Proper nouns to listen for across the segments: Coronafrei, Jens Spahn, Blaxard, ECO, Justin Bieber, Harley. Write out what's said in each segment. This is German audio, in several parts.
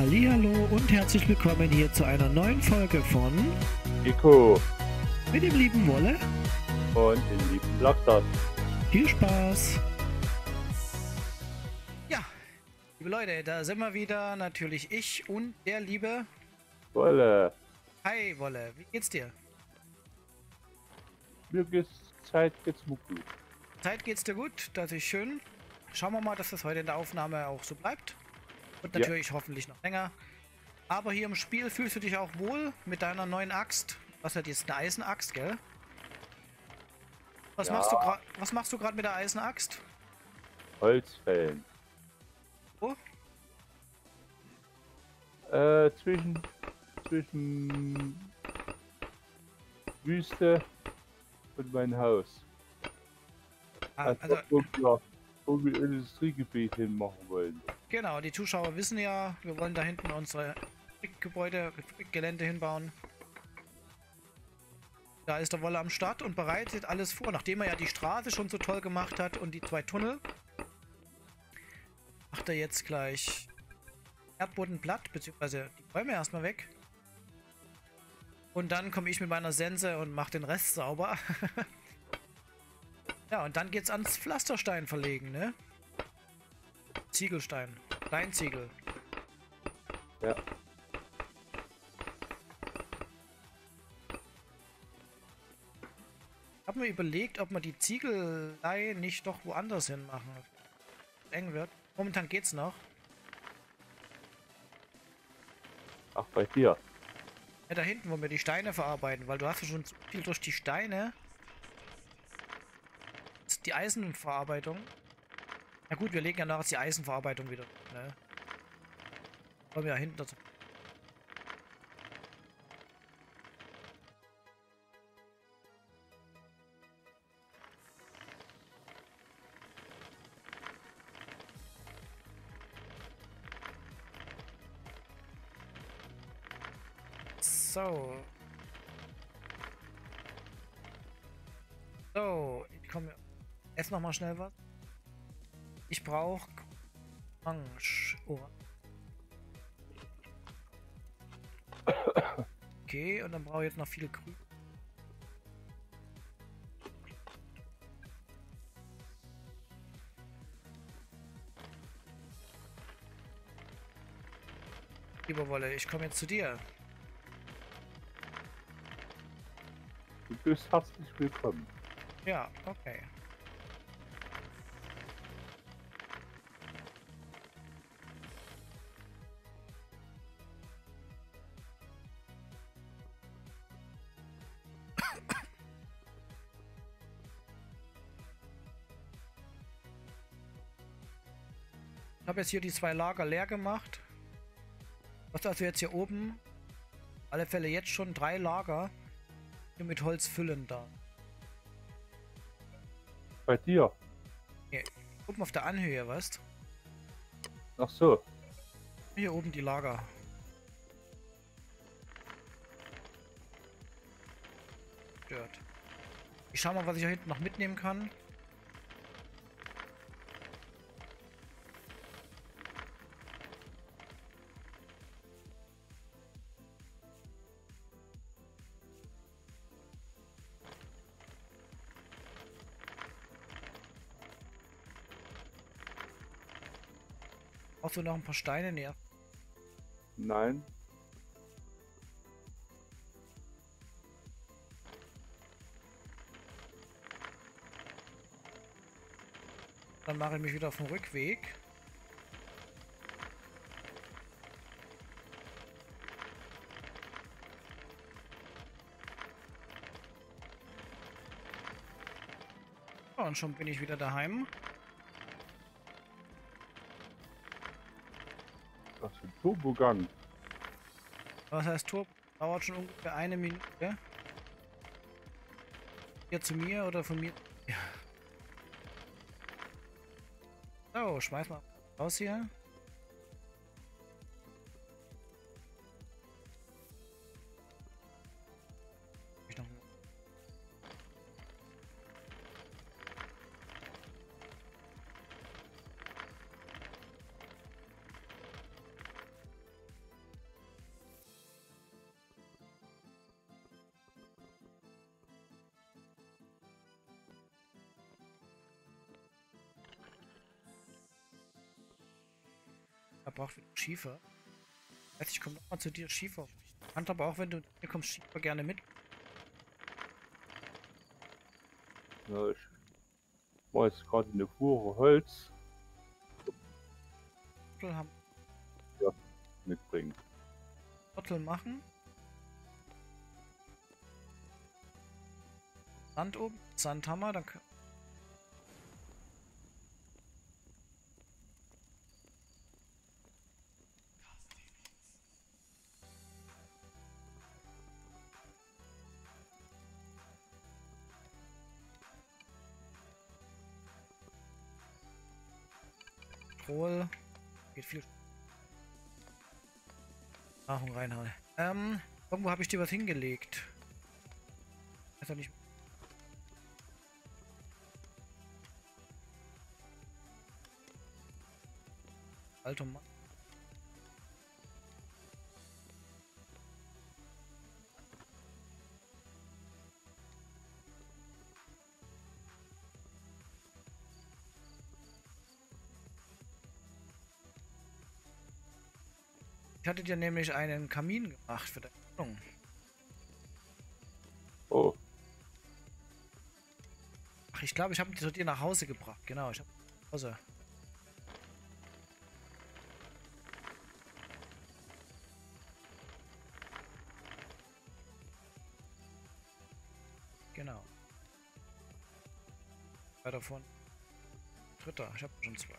Hallihallo und herzlich willkommen hier zu einer neuen Folge von ECO mit dem lieben Wolle und dem lieben Blaxard. Viel Spaß! Ja, liebe Leute, da sind wir wieder, natürlich ich und der liebe Wolle. Hi Wolle, wie geht's dir? Mir geht's, Zeit geht's dir gut, das ist schön. Schauen wir mal, dass das heute in der Aufnahme auch so bleibt. Und natürlich hoffentlich noch länger. Aber hier im Spiel fühlst du dich auch wohl mit deiner neuen Axt. Was hat jetzt eine Eisenaxt, gell? Was machst du gerade mit der Eisenaxt? Holzfällen. Wo? Zwischen Wüste und mein Haus. Also wo wir Industriegebiet hin machen wollen. Genau, die Zuschauer wissen ja, wir wollen da hinten unsere Gelände hinbauen. Da ist der Wolle am Start und bereitet alles vor, nachdem er ja die Straße schon so toll gemacht hat und die zwei Tunnel. Macht er jetzt gleich Erdboden platt, beziehungsweise die Bäume erstmal weg. Und dann komme ich mit meiner Sense und mache den Rest sauber. Ja, und dann geht's ans Pflasterstein verlegen, ne? Ziegelstein. Steinziegel. Ja. Ich habe mir überlegt, ob man die Ziegelei nicht doch woanders hin machen. Eng wird. Momentan geht's noch. Ach, bei dir. Ja, da hinten, wo wir die Steine verarbeiten, weil du hast ja schon so viel durch die Steine. Die Eisenverarbeitung. Na gut, wir legen ja nachher die Eisenverarbeitung wieder. Ne? Wollen wir ja hinten dazu. So. So, ich komme. Jetzt noch mal schnell was. Ich brauche Orange. Okay, und dann brauche ich jetzt noch viel Grün. Lieber Wolle, ich komme jetzt zu dir. Du bist herzlich willkommen. Ja, okay. Ich habe jetzt hier die zwei Lager leer gemacht. Was also jetzt hier oben? Auf alle Fälle jetzt schon 3 Lager hier mit Holz füllen da. Bei dir? Okay. Oben auf der Anhöhe, weißt du? Ach so. Hier oben die Lager. Stört. Ich schau mal, was ich hier hinten noch mitnehmen kann. Brauchst du noch ein paar Steine näher? Nein. Dann mache ich mich wieder auf den Rückweg. Ja, und schon bin ich wieder daheim. Turbogang. Was heißt Turbo? Dauert schon ungefähr 1 Minute. Hier zu mir oder von mir? Ja. So, schmeiß mal raus hier. Da braucht Schiefer. Ich komme nochmal zu dir, Schiefer. Hand aber auch, wenn du hier kommst, Schiefer gerne mit. Ja, ich war jetzt gerade eine Fuhre Holz. Viertel haben. Ja, mitbringen. Viertel machen. Sand oben, Sandhammer, dann können. Geht viel Nahrung reinhauen. Irgendwo habe ich dir was hingelegt. Ist nicht. Alter Mann. Ich hatte dir nämlich einen Kamin gemacht für deine Wohnung. Oh. Ach, ich glaube, ich habe ihn zu dir nach Hause gebracht. Genau, ich habe ihn nach Hause. Genau. Zwei davon. Dritter, ich habe schon zwei.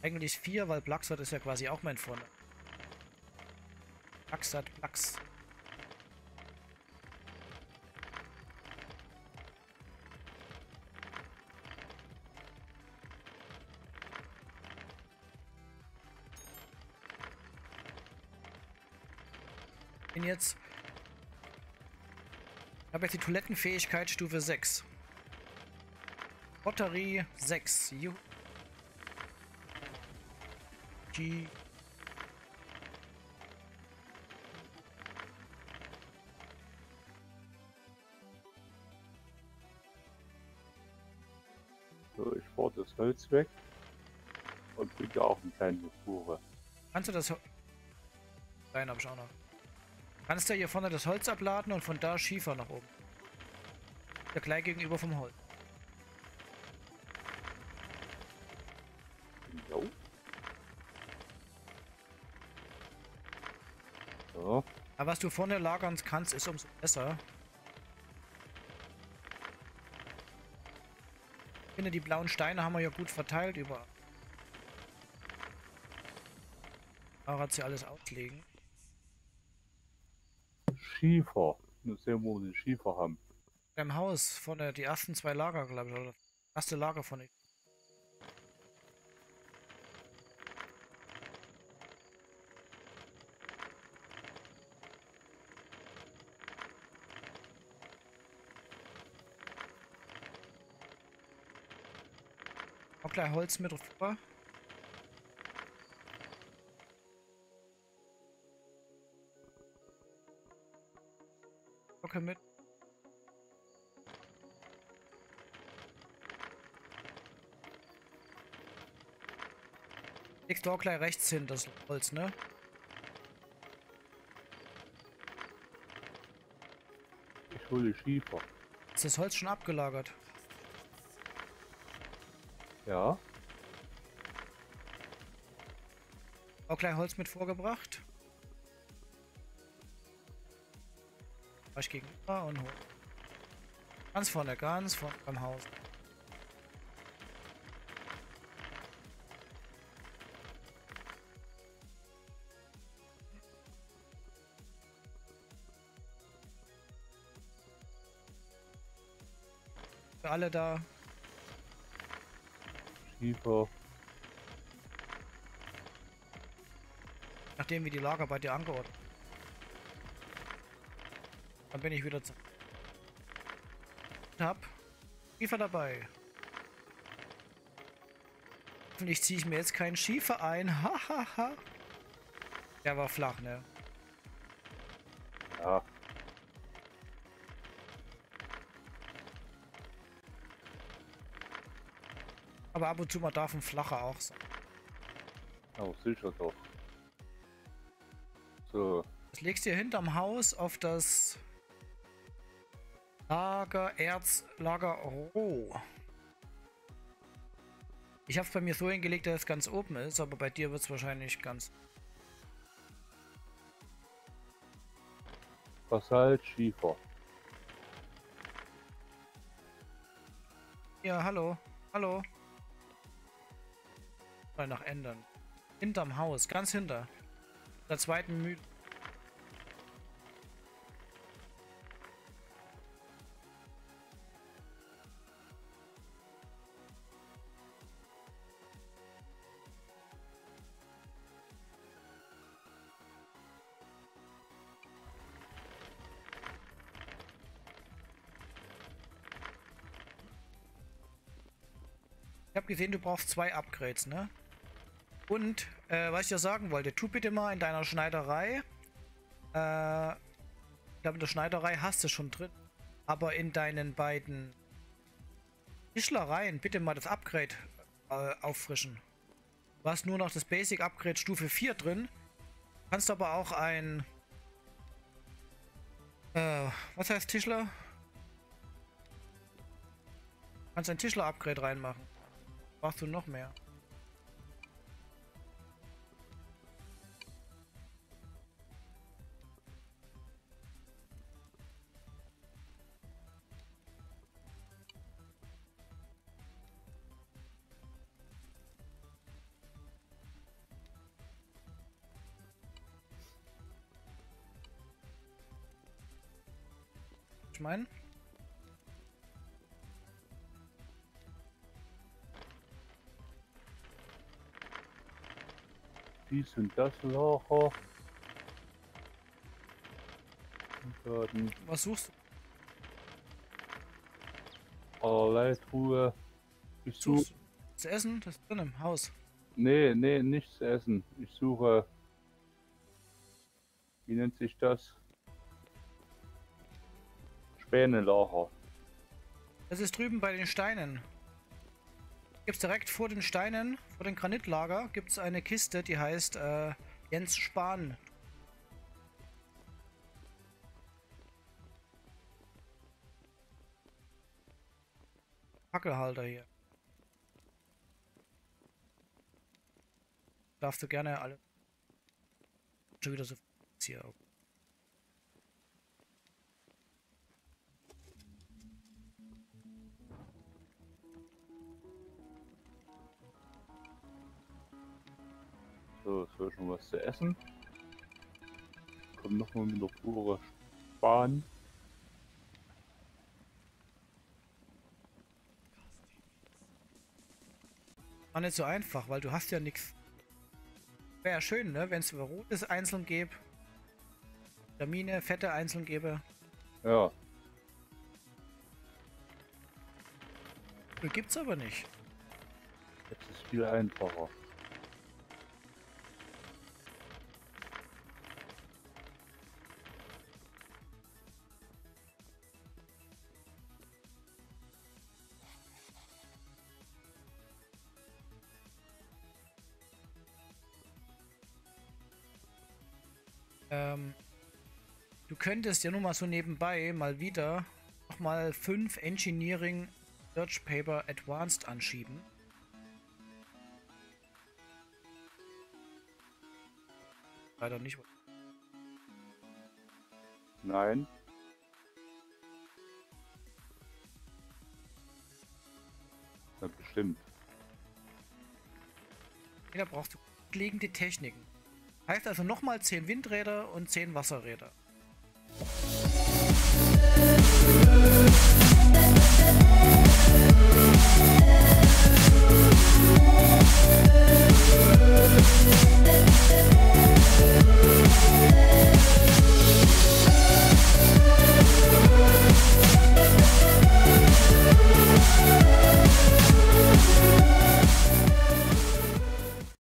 Eigentlich 4, weil Blaxard ist ja quasi auch mein Freund. Blaxard, Blax. Bin jetzt. Ich habe jetzt die Toilettenfähigkeit Stufe 6. Batterie 6. Juhu. So, ich fahre das Holz weg und bringe auch eine kleine Fuhre. Kannst du das Holz... Nein, hab ich auch noch. Kannst du hier vorne das Holz abladen und von da Schiefer nach oben. Ja, gleich gegenüber vom Holz. Jo. So. Aber was du vorne lagern kannst, ist umso besser. Ich finde, die blauen Steine haben wir ja gut verteilt überall. Da hat sie alles auslegen. Schiefer. Nur sehen, wo wir den Schiefer haben. Beim Haus vorne die ersten zwei Lager, glaube ich, oder das erste Lager von ich. Gleich Holz mit rüber. Okay, mit. Legst du auch gleich rechts hin, das Holz, ne? Ich hole Schiefer. Ist das Holz schon abgelagert? Ja. Auch gleich Holz mit vorgebracht. Gleich gegenüber und hoch. Ganz vorne beim Haus. Für alle da. Schiefer. Nachdem wir die Lager bei dir angeordnet haben. Dann bin ich wieder zu. Ich hab Schiefer dabei. Hoffentlich ziehe ich mir jetzt keinen Schiefer ein. Hahaha. Der war flach, ne? Ja. Aber ab und zu mal darf ein flacher auch sein. Oh, sicher doch. So. Das legst du hier hinterm Haus auf das Lager Erzlager Roh. Ich habe es bei mir so hingelegt, dass es ganz oben ist, aber bei dir wird es wahrscheinlich ganz... Basalt, Schiefer. Ja, hallo. Hallo. Mal nach ändern. Hinterm Haus, ganz hinter. Der zweiten Mühle. Ich habe gesehen, du brauchst 2 Upgrades, ne? Und, was ich ja sagen wollte, tu bitte mal in deiner Schneiderei, ich glaube, in der Schneiderei hast du schon drin, aber in deinen beiden Tischlereien bitte mal das Upgrade auffrischen. Du hast nur noch das Basic Upgrade Stufe 4 drin, kannst aber auch ein, was heißt Tischler? Kannst ein Tischler-Upgrade reinmachen. Brauchst du noch mehr? Ich meine? Dies und das Lager. Was suchst du? Allerlei Truhe. Ich suche... Zu essen? Das ist drin im Haus. Nee, nee, nicht zu essen. Ich suche... Wie nennt sich das? Spänelager. Das ist drüben bei den Steinen. Gibt's direkt vor den Steinen, vor den Granitlager, gibt es eine Kiste, die heißt Jens Spahn. Fackelhalter hier. Darfst du gerne alle. Schon wieder so hier. So, es wird schon was zu essen. Komm nochmal mit der pure Spahn. War nicht so einfach, weil du hast ja nichts. Wäre ja schön, ne? Wenn es rotes einzeln gäbe. Vitamine, Fette einzeln gäbe. Ja. Das gibt's aber nicht. Jetzt ist viel einfacher. Du könntest ja nur mal so nebenbei mal wieder nochmal 5 Engineering Search Paper Advanced anschieben. Leider nicht. Nein. Ja, bestimmt. Da brauchst du grundlegende Techniken. Heißt also nochmal 10 Windräder und 10 Wasserräder.